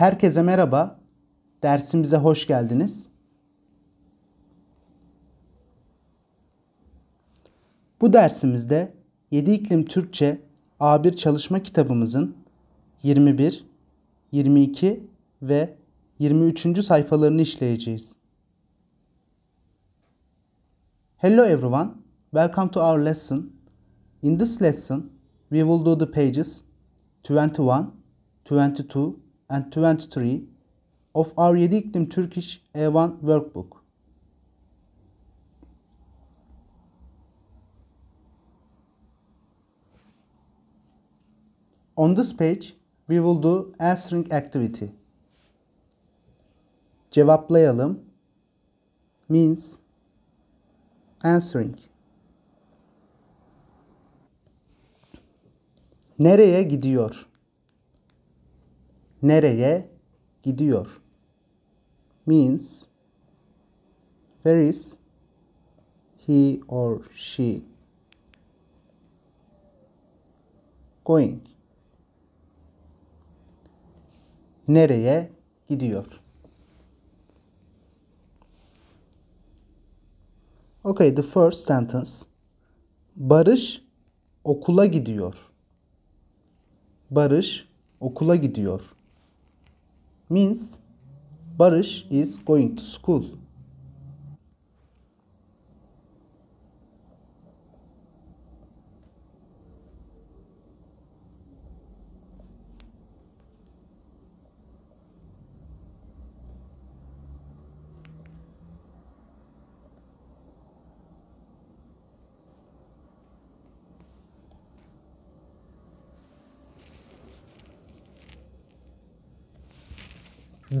Herkese merhaba, dersimize hoş geldiniz. Bu dersimizde Yedi İklim Türkçe A1 çalışma kitabımızın 21, 22 ve 23. sayfalarını işleyeceğiz. Hello everyone, welcome to our lesson. In this lesson, we will do the pages 21, 22 and 23 of our Yedi İklim Turkish A1 workbook. On this page, we will do answering activity. Cevaplayalım means answering. Nereye gidiyor? Nereye gidiyor? Means where is he or she going? Nereye gidiyor? Okay, the first sentence. Barış okula gidiyor. Barış okula gidiyor. Means Barış is going to school.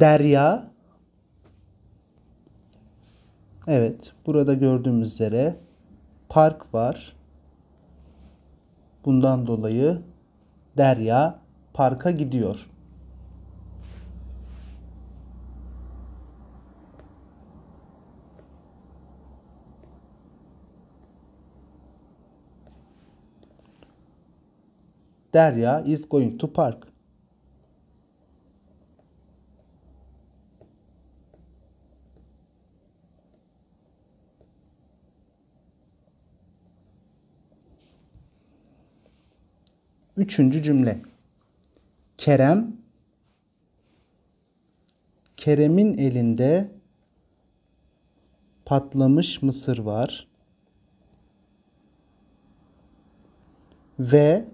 Derya, evet, burada gördüğümüz üzere park var. Bundan dolayı Derya parka gidiyor. Derya is going to park. Üçüncü cümle. Kerem'in elinde patlamış mısır var ve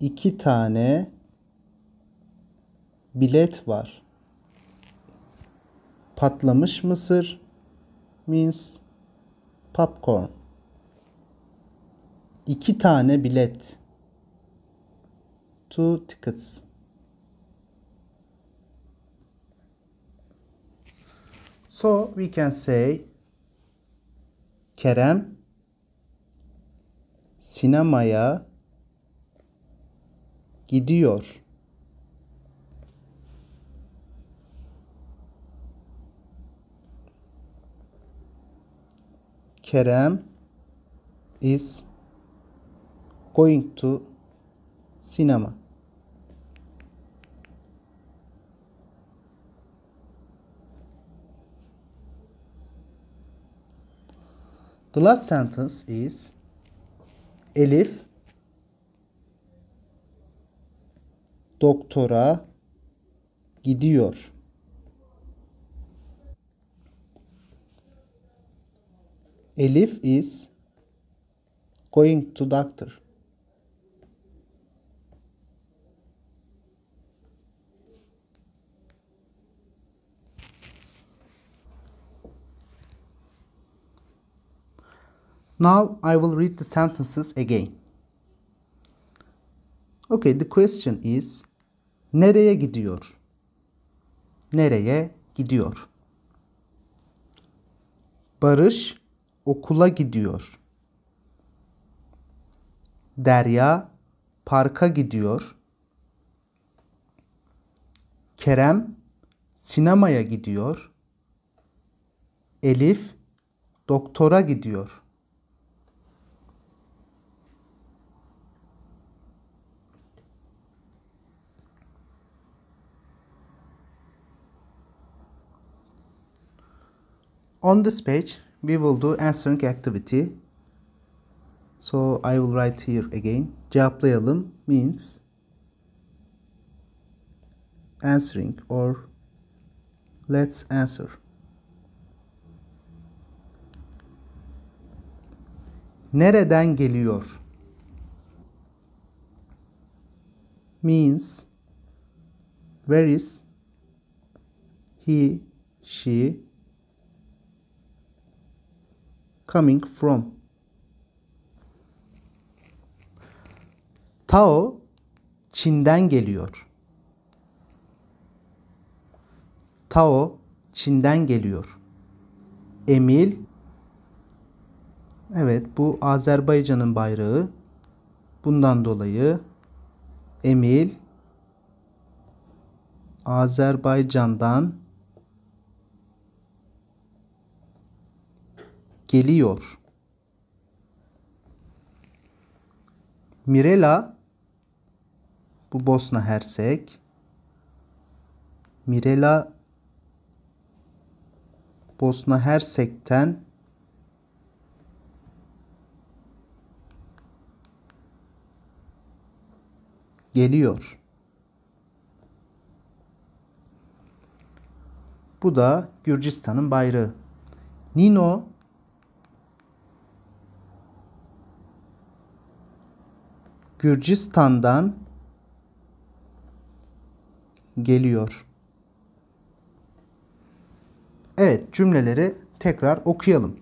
2 tane bilet var. Patlamış mısır means popcorn. 2 tane bilet. 2 tickets. So we can say Kerem sinemaya gidiyor. Kerem is going to cinema. The last sentence is Elif doktora gidiyor. Elif is going to doctor. Now I will read the sentences again. Okay, the question is nereye gidiyor? Nereye gidiyor? Barış okula gidiyor. Derya parka gidiyor. Kerem sinemaya gidiyor. Elif doktora gidiyor. On this page, we will do answering activity. So I will write here again. Cevaplayalım means answering or let's answer. Nereden geliyor? Means where is he, she coming from? Tao Çin'den geliyor. Tao Çin'den geliyor. Emil, evet bu Azerbaycan'ın bayrağı. Bundan dolayı Emil Azerbaycan'dan geliyor. Mirela, bu Bosna Hersek. Mirela Bosna Hersek'ten geliyor. Bu da Gürcistan'ın bayrağı. Nino Gürcistan'dan geliyor. Evet, cümleleri tekrar okuyalım.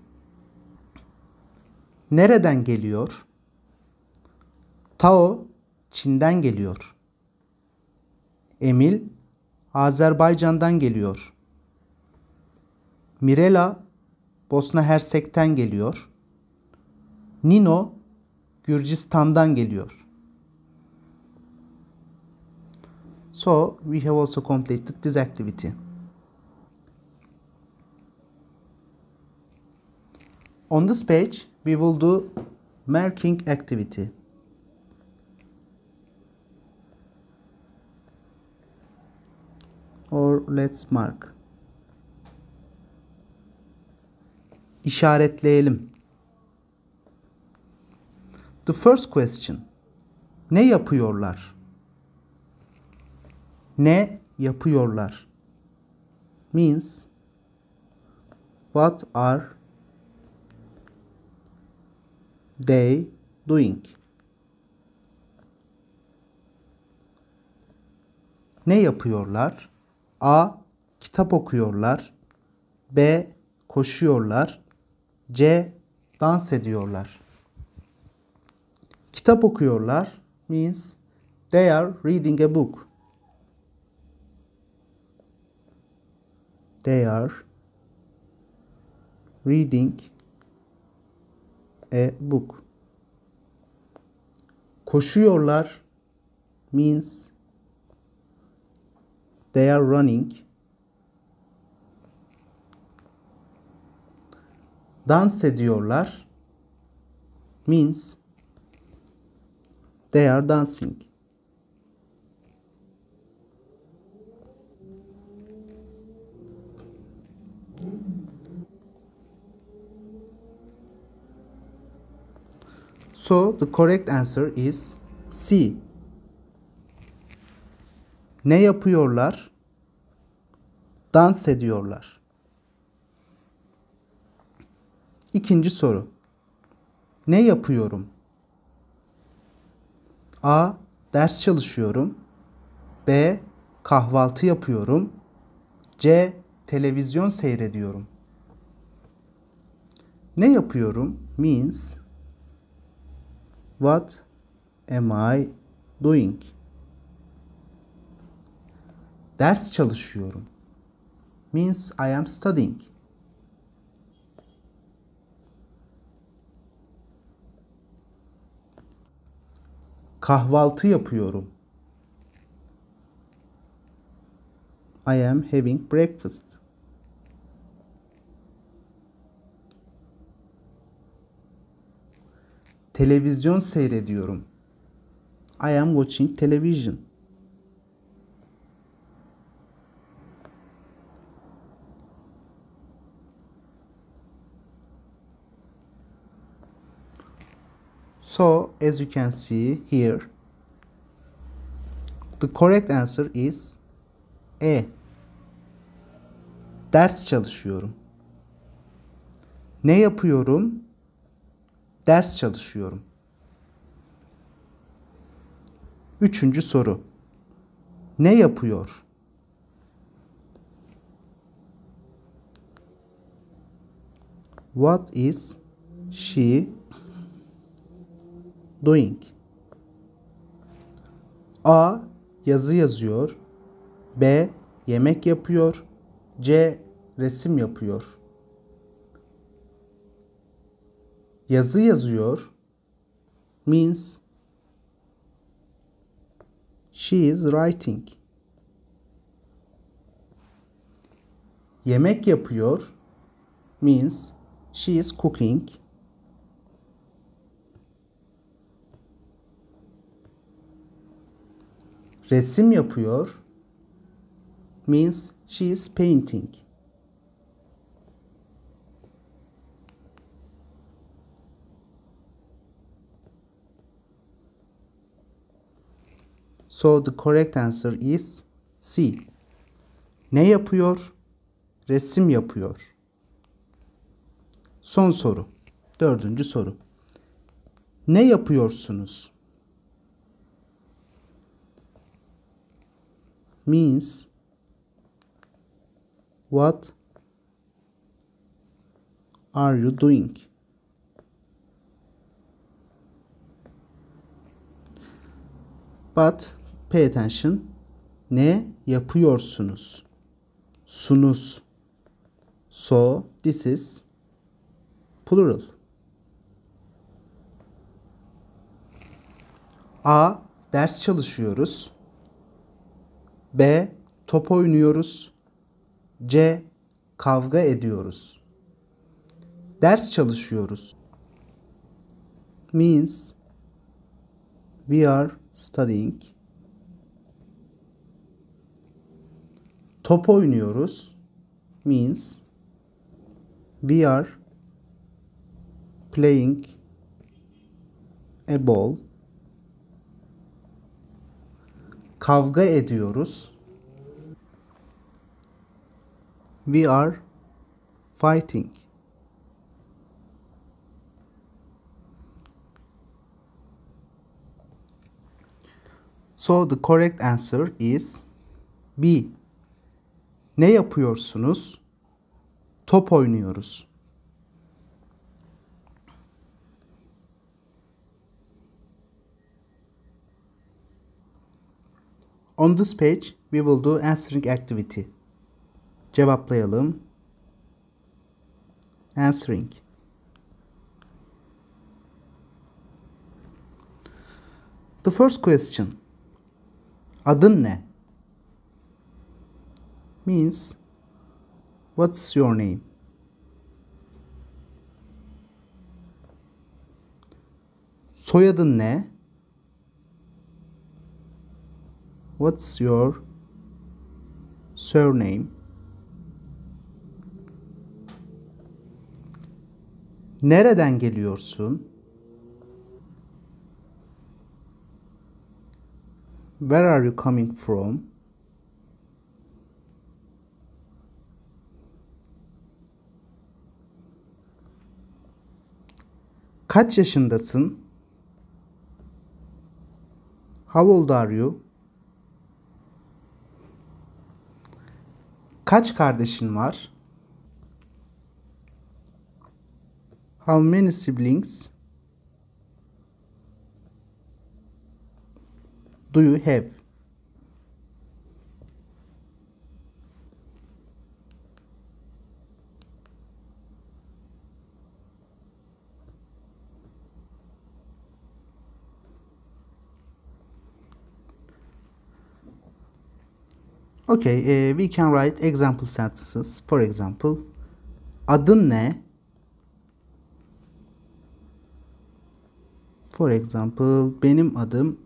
Nereden geliyor? Tao Çin'den geliyor. Emil Azerbaycan'dan geliyor. Mirela Bosna Hersek'ten geliyor. Nino Gürcistan'dan geliyor. So we have also completed this activity. 10. This page we will do marking activity. Or let's mark. İşaretleyelim. The first question. Ne yapıyorlar? Ne yapıyorlar? Means what are they doing? Ne yapıyorlar? A. Kitap okuyorlar. B. Koşuyorlar. C. Dans ediyorlar. Kitap okuyorlar means they are reading a book. They are reading a book. Koşuyorlar means they are running. Dans ediyorlar means they are dancing. So the correct answer is C. Ne yapıyorlar? Dans ediyorlar. İkinci soru. Ne yapıyorum? A. Ders çalışıyorum. B. Kahvaltı yapıyorum. C. Televizyon seyrediyorum. Ne yapıyorum means what am I doing? Ders çalışıyorum means I am studying. Kahvaltı yapıyorum. I am having breakfast. Televizyon seyrediyorum. I am watching television. So, as you can see here, the correct answer is A. Ders çalışıyorum. Ne yapıyorum? Ders çalışıyorum. Üçüncü soru. Ne yapıyor? What is she doing? A. Yazı yazıyor. B. Yemek yapıyor. C. Resim yapıyor. Yazı yazıyor means she is writing. Yemek yapıyor means she is cooking. Resim yapıyor means she is painting. So the correct answer is C. Ne yapıyor? Resim yapıyor. Son soru. Dördüncü soru. Ne yapıyorsunuz? Means what are you doing? But pay attention. Ne yapıyorsunuz? Sunuz. So this is plural. A. Ders çalışıyoruz. B. Top oynuyoruz. C. Kavga ediyoruz. Ders çalışıyoruz means we are studying. Top oynuyoruz means we are playing a ball. Kavga ediyoruz. We are fighting. So the correct answer is B. Ne yapıyorsunuz? Top oynuyoruz. On this page we will do answering activity. Cevaplayalım. Answering. The first question. Adın ne? Means what's your name? Soyadın ne? What's your surname? Nereden geliyorsun? Where are you coming from? Kaç yaşındasın? How old are you? Kaç kardeşin var? How many siblings do you have? Okay, we can write example sentences. For example, adın ne? For example, benim adım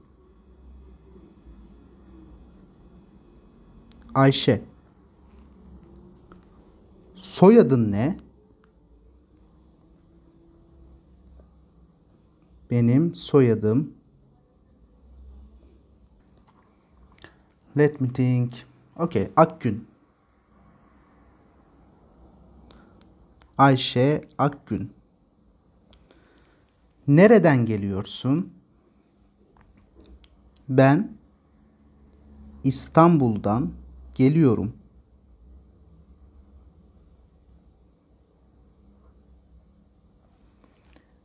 Ayşe. Soyadın ne? benim soyadım. Let me think. Okay, Akgün. Ayşe Akgün. Nereden geliyorsun? Ben İstanbul'dan geliyorum.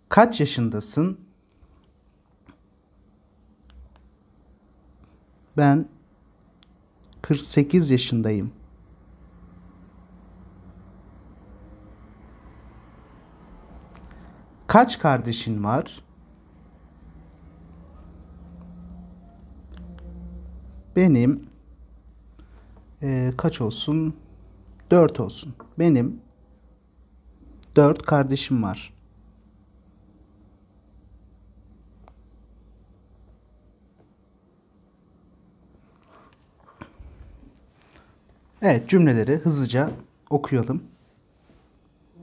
Kaç yaşındasın? Ben 48 yaşındayım. Kaç kardeşin var? Benim kaç olsun? 4 olsun. Benim 4 kardeşim var. Evet, cümleleri hızlıca okuyalım.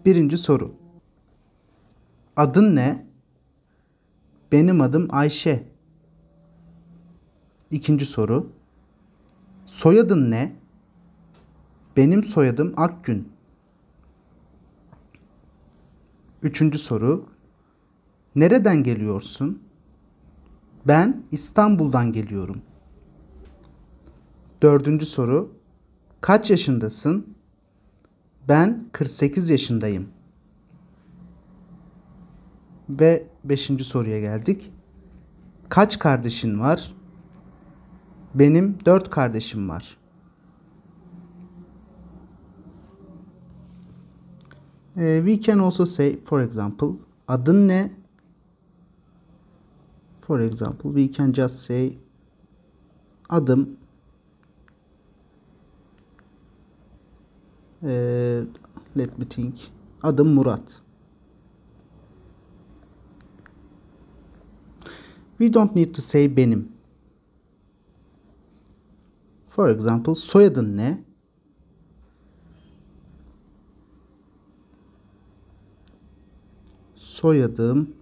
Birinci soru. Adın ne? Benim adım Ayşe. İkinci soru. Soyadın ne? Benim soyadım Akgün. Üçüncü soru. Nereden geliyorsun? Ben İstanbul'dan geliyorum. Dördüncü soru. Kaç yaşındasın? Ben 48 yaşındayım. Ve 5. soruya geldik. Kaç kardeşin var? Benim 4 kardeşim var. We can also say, for example, adın ne? For example, we can just say, adım let me think. Adım Murat. We don't need to say benim. For example, soyadın ne? Soyadım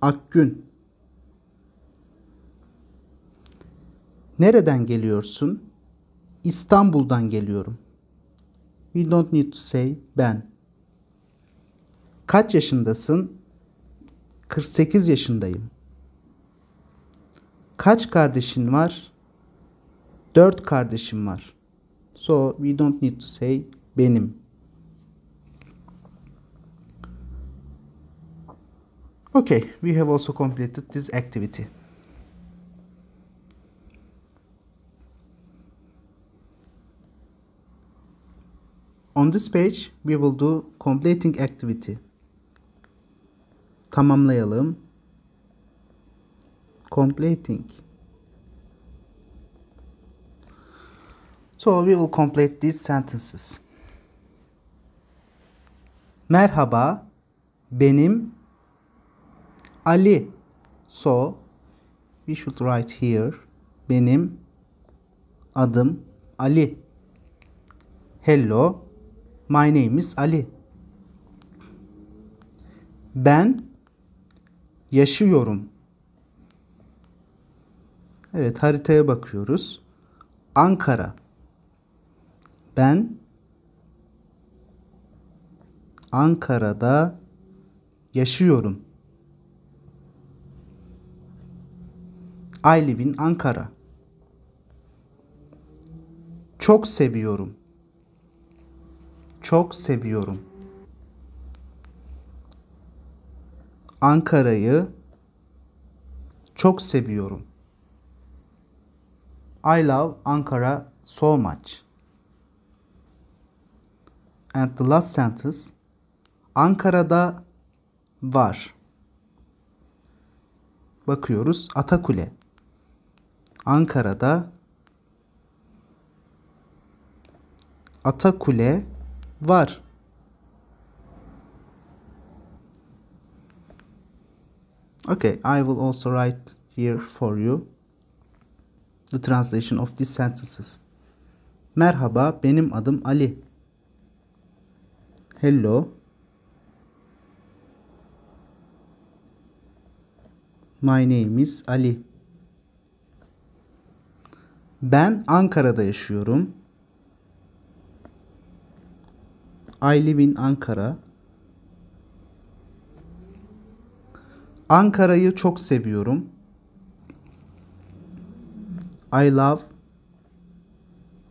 Akgün. Nereden geliyorsun? İstanbul'dan geliyorum. We don't need to say ben. Kaç yaşındasın? 48 yaşındayım. Kaç kardeşin var? 4 kardeşim var. So we don't need to say benim. Okay, we have also completed this activity. On this page, we will do completing activity. Tamamlayalım. Completing. So we will complete these sentences. Merhaba, benim Ali. So we should write here, benim adım Ali. Hello. My name is Ali. Ben yaşıyorum. Evet, haritaya bakıyoruz. Ankara. Ben Ankara'da yaşıyorum. I live in Ankara. Çok seviyorum. Çok seviyorum. Ankara'yı çok seviyorum. I love Ankara so much. And the last sentence. Ankara'da var. Bakıyoruz. Atakule. Ankara'da Atakule var. Okay, I will also write here for you the translation of these sentences. Merhaba, benim adım Ali. Hello, My name is Ali. Ben Ankara'da yaşıyorum. I live in Ankara. Ankara'yı çok seviyorum. I love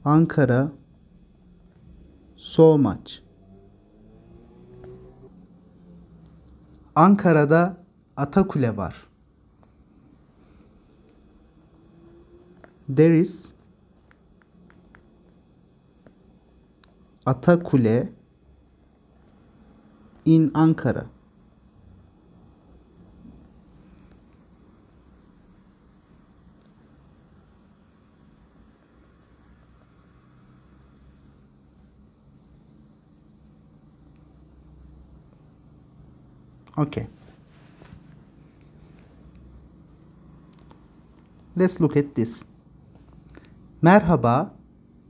Ankara so much. Ankara'da Atakule var. There is Atakule in Ankara. Okay. Let's look at this. Merhaba,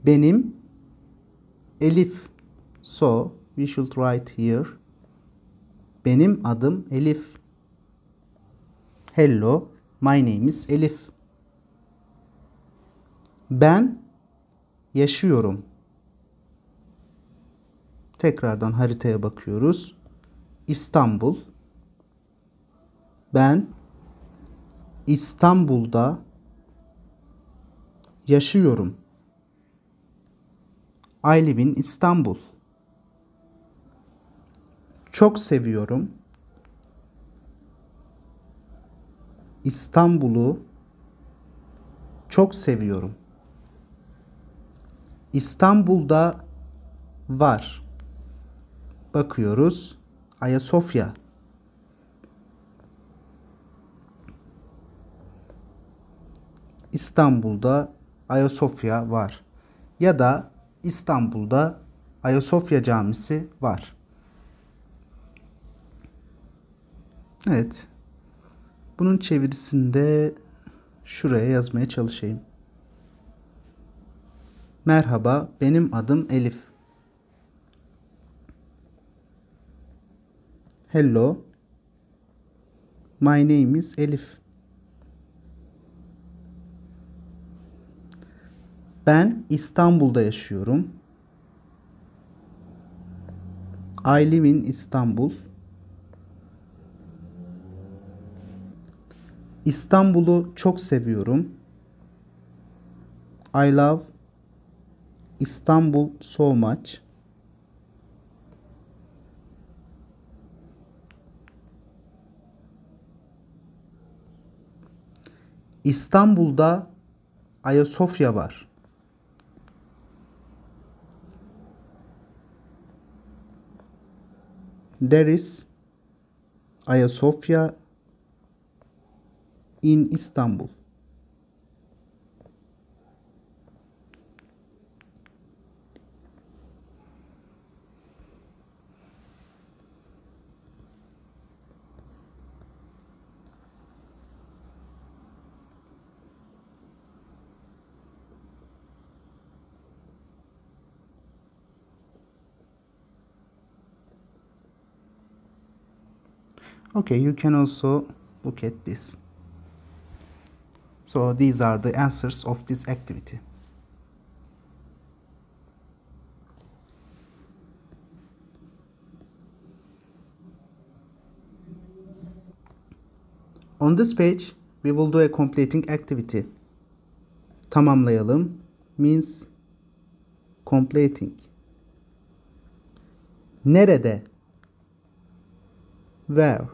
benim Elif. So, we should write here. Benim adım Elif. Hello, my name is Elif. Ben yaşıyorum. Tekrardan haritaya bakıyoruz. İstanbul. Ben İstanbul'da yaşıyorum. I live in İstanbul. Çok seviyorum. İstanbul'u çok seviyorum. İstanbul'da var. Bakıyoruz. Ayasofya. İstanbul'da Ayasofya var. Ya da İstanbul'da Ayasofya Camisi var. Evet. Bunun çevirisinde şuraya yazmaya çalışayım. Merhaba, benim adım Elif. Hello. My name is Elif. Ben İstanbul'da yaşıyorum. I live in İstanbul. İstanbul'u çok seviyorum. I love İstanbul so much. İstanbul'da Ayasofya var. There is Ayasofya in Istanbul. Okay, you can also look at this. So these are the answers of this activity. On this page, we will do a completing activity. Tamamlayalım means completing. Nerede? Where?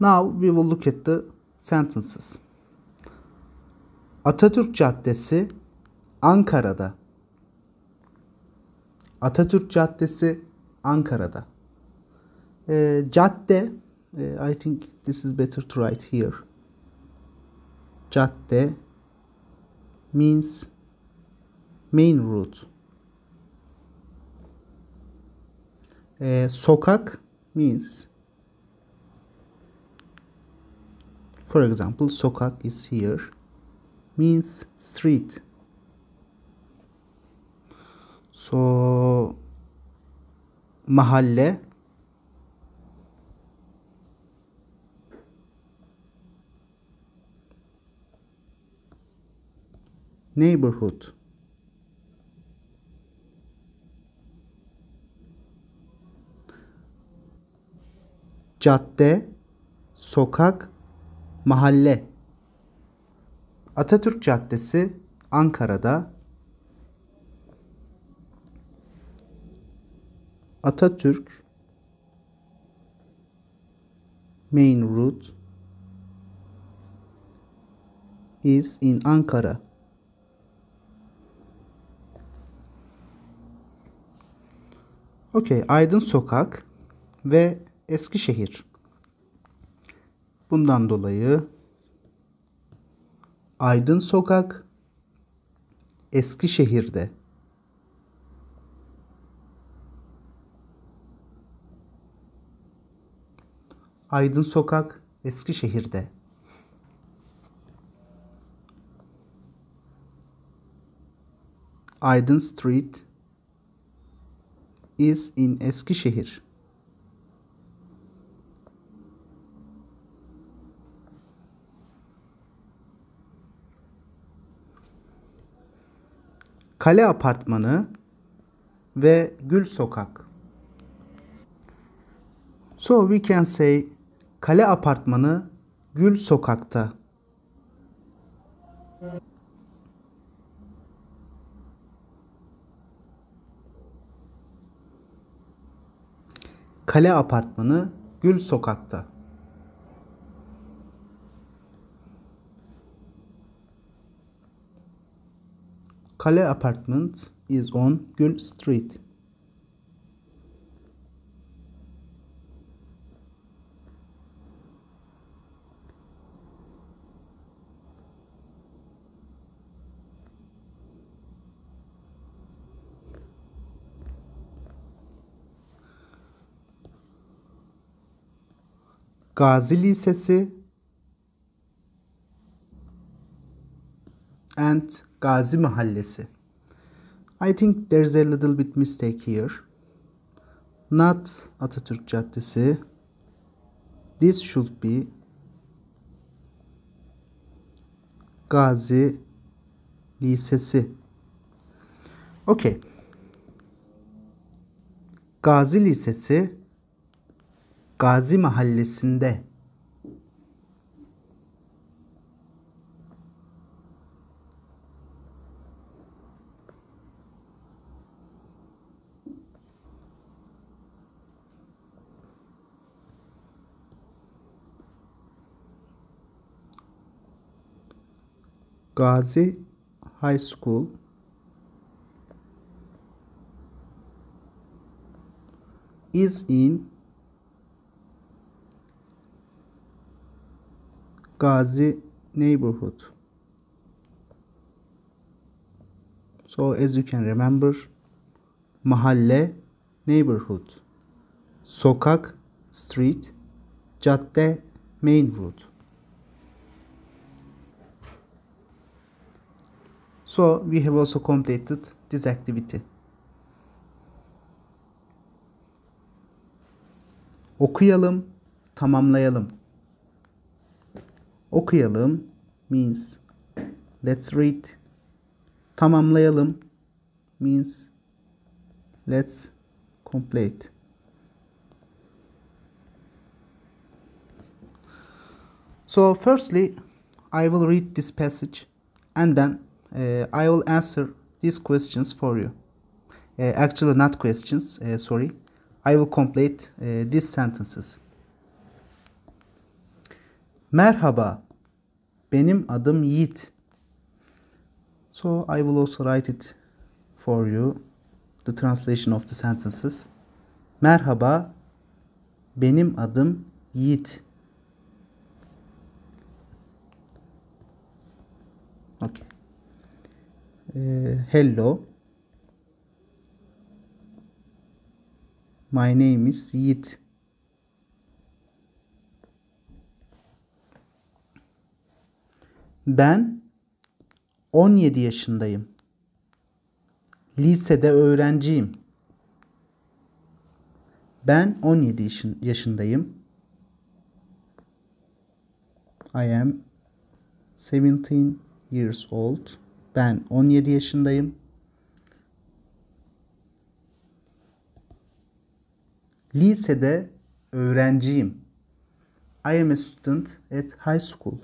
Now we will look at the sentences. Atatürk Caddesi Ankara'da. Atatürk Caddesi Ankara'da. Cadde, I think this is better to write here. Cadde means main route. Sokak means, for example, sokak is here, means street. So, mahalle Neighborhood. Cadde, sokak, mahalle. Atatürk Caddesi, Ankara'da. Atatürk Main Road is in Ankara. Okay, Aydın Sokak ve Eskişehir. Bundan dolayı Aydın Sokak Eskişehir'de. Aydın Sokak Eskişehir'de. Aydın Street is in Eskişehir. Kale Apartmanı ve Gül Sokak. So we can say Kale Apartmanı Gül Sokak'ta. Kale Apartmanı Gül Sokak'ta. Kale Apartment is on Gül Street. Gazi Lisesi and Gazi Mahallesi. I think there's a little bit mistake here. Not Atatürk Caddesi. This should be Gazi Lisesi. Okay. Gazi Lisesi Gazi Mahallesi'nde. Gazi High School is in Gazi neighborhood. So as you can remember, mahalle neighborhood, sokak street, cadde main road. So we have also completed this activity. Okuyalım, tamamlayalım. Okuyalım means let's read. Tamamlayalım means let's complete. So firstly, I will read this passage and then I will answer these questions for you. Actually not questions, sorry. I will complete these sentences. Merhaba, benim adım Yiğit. So I will also write it for you, the translation of the sentences. Merhaba, benim adım Yiğit. Okay. Hello. My name is Yiğit. Ben 17 yaşındayım. Lisede öğrenciyim. Ben 17 yaşındayım. I am 17 years old. Ben 17 yaşındayım. Lisede öğrenciyim. I am a student at high school.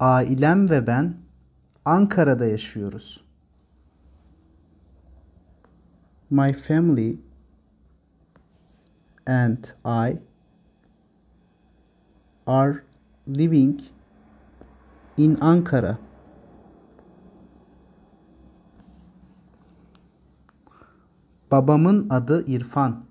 Ailem ve ben Ankara'da yaşıyoruz. My family and I are living in Ankara. Babamın adı İrfan.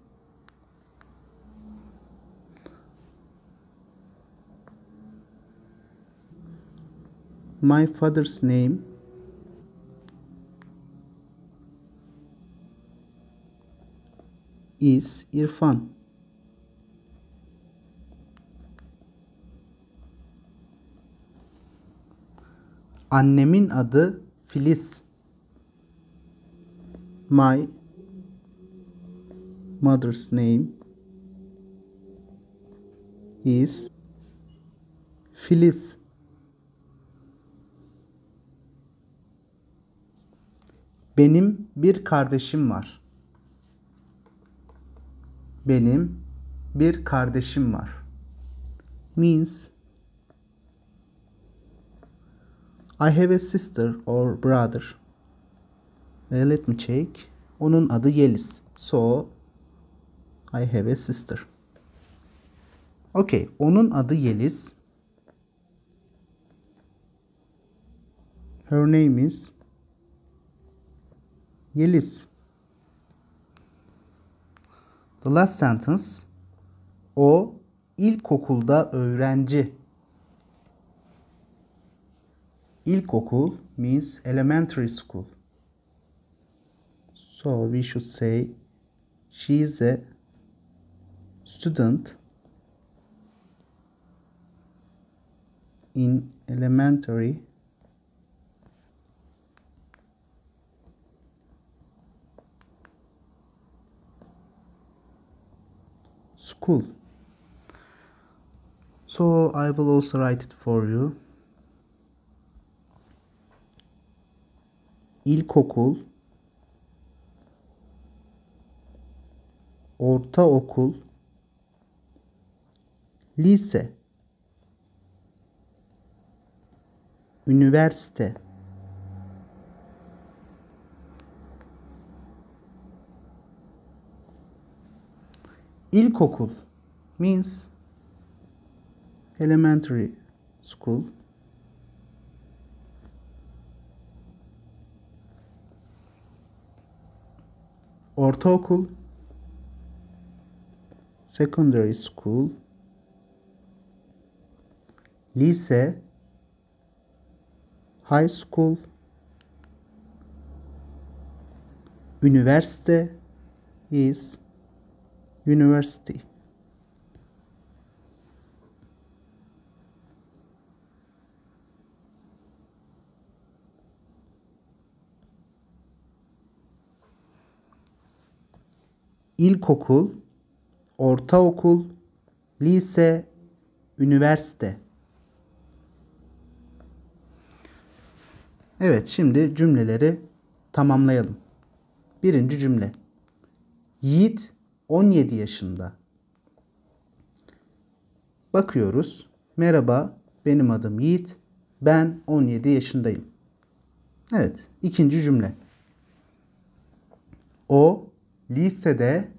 My father's name is İrfan. Annemin adı Filiz. My mother's name is Filiz. Benim bir kardeşim var. Benim bir kardeşim var. Means I have a sister or brother. Let me check. Onun adı Yeliz. So I have a sister. Okay. Onun adı Yeliz. Her name is Yeliz. The last sentence. O ilkokulda öğrenci. İlkokul means elementary school. So we should say she is a student in elementary school. So I will also write it for you. İlkokul, ortaokul, lise, üniversite, ilkokul means elementary school. Ortaokul, secondary school, lise, high school, üniversite is university. İlkokul, ortaokul, lise, üniversite. Evet, şimdi cümleleri tamamlayalım. Birinci cümle. Yiğit 17 yaşında. Bakıyoruz. Merhaba, benim adım Yiğit. Ben 17 yaşındayım. Evet, ikinci cümle. O lisede,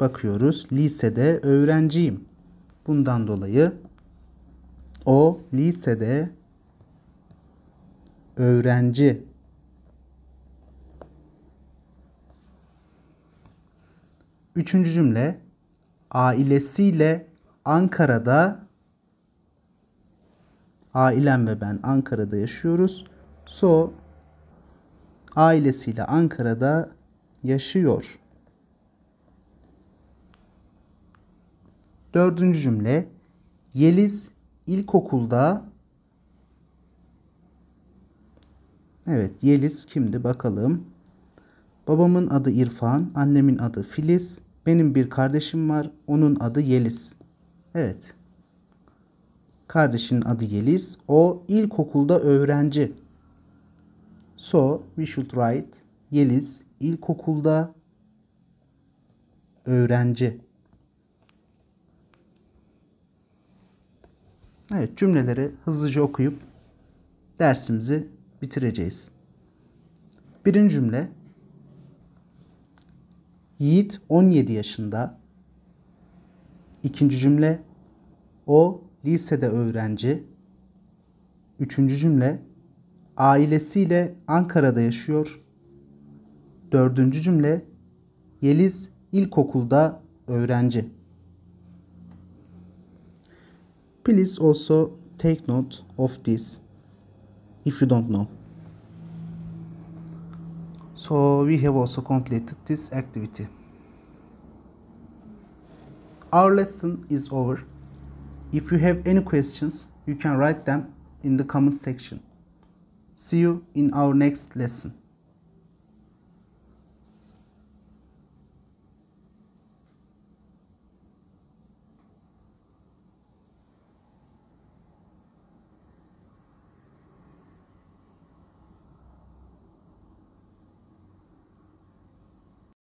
bakıyoruz, lisede öğrenciyim. Bundan dolayı o lisede öğrenci. Üçüncü cümle. Ailesiyle Ankara'da, ailem ve ben Ankara'da yaşıyoruz. So ailesiyle Ankara'da yaşıyor. Dördüncü cümle. Yeliz ilkokulda Evet, Yeliz kimdi bakalım. Babamın adı İrfan, annemin adı Filiz. Benim bir kardeşim var, onun adı Yeliz. Evet. Kardeşinin adı Yeliz. O ilkokulda öğrenci. So, we should write Yeliz ilkokulda öğrenci. Evet, cümleleri hızlıca okuyup dersimizi bitireceğiz. Birinci cümle. Yiğit 17 yaşında. İkinci cümle. O lisede öğrenci. Üçüncü cümle. Ailesiyle Ankara'da yaşıyor. Dördüncü cümle. Yeliz ilkokulda öğrenci. Please also take note of this if you don't know. So we have also completed this activity. Our lesson is over. If you have any questions, you can write them in the comment section. See you in our next lesson.